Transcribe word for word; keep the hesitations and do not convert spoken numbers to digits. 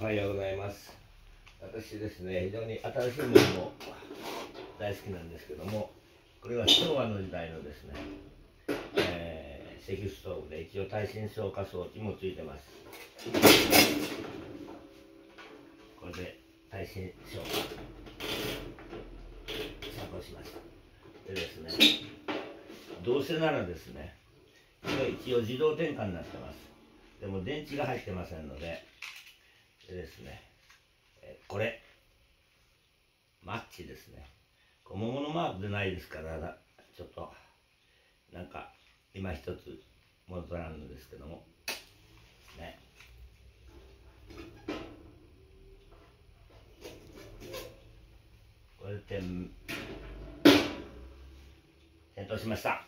おはようございます。私ですね、非常に新しいものも大好きなんですけども、これは昭和の時代のですね、えー、石油ストーブで、一応耐震消火装置もついてます。これで耐震消火作動しました。でですね、どうせならですね、一応自動点火になってます。でも電池が入ってませんので、でですね、これマッチですね。桃のマークでないですから、ちょっとなんか今一つ物足らんのですけどもね。これで点灯しました。